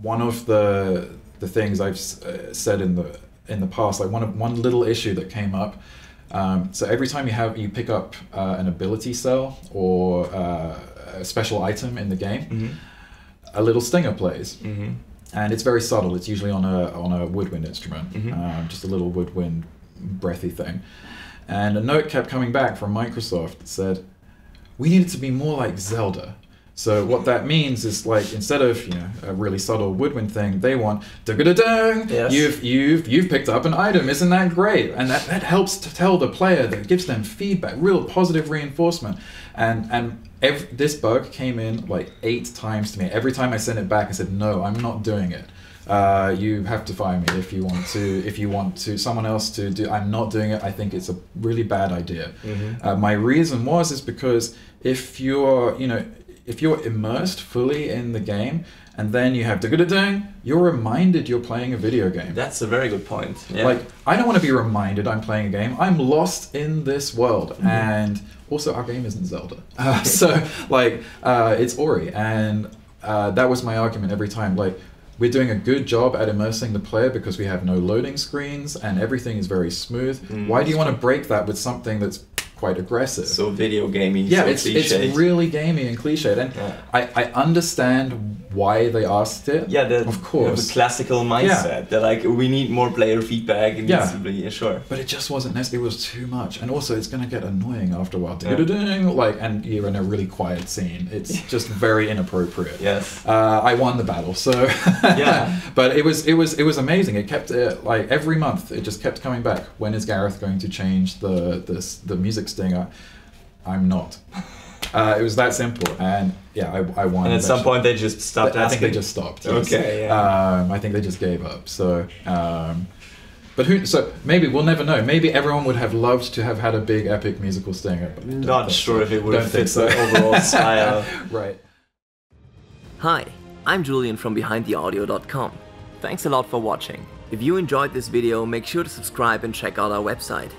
one of the things I've said in the past, like one little issue that came up. So every time you pick up an ability cell or a special item in the game, mm-hmm. a little stinger plays, mm-hmm. and it's very subtle. It's usually on a woodwind instrument, mm-hmm. Just a little woodwind breathy thing. And a note kept coming back from Microsoft that said, "We need it to be more like Zelda." So what that means is, like, instead of, you know, a really subtle woodwind thing, they want da-ga-da-dang. Yes. You've picked up an item. Isn't that great? And that helps to tell the player, that gives them feedback, real positive reinforcement. And this bug came in like 8 times to me. Every time I sent it back, I said, "No, I'm not doing it. You have to fire me if you want to. Someone else to do. I'm not doing it. I think it's a really bad idea." Mm-hmm. My reason is because if you're immersed fully in the game, and then you have da-ga-da-dang, you're reminded you're playing a video game. That's a very good point. Yeah. Like, I don't want to be reminded I'm playing a game. I'm lost in this world. Mm-hmm. And also, our game isn't Zelda. So, like, it's Ori. And that was my argument every time. Like, we're doing a good job at immersing the player because we have no loading screens and everything is very smooth. Mm. Why do you want to break that with something that's quite aggressive? So video gamey, yeah, so it's really gamey and cliched, and yeah. I understand why they asked it. Yeah, of course, the classical mindset, yeah. That like, we need more player feedback, and yeah, yeah, sure. But it just wasn't necessary. It was too much, and also it's gonna get annoying after a while. Yeah. Like, and you're in a really quiet scene. It's just very inappropriate. Yes. I won the battle, so yeah. But it was amazing. It kept like every month. It just kept coming back. When is Gareth going to change the music? Stinger, I'm not. It was that simple, and yeah, I won. And at some point, they just stopped asking. I think they just stopped. Yes. Okay. Yeah. I think they just gave up. So, but who? So maybe we'll never know. Maybe everyone would have loved to have had a big epic musical stinger. But not sure if it would have fit the overall style. Right. Hi, I'm Julian from BehindTheAudio.com. Thanks a lot for watching. If you enjoyed this video, make sure to subscribe and check out our website.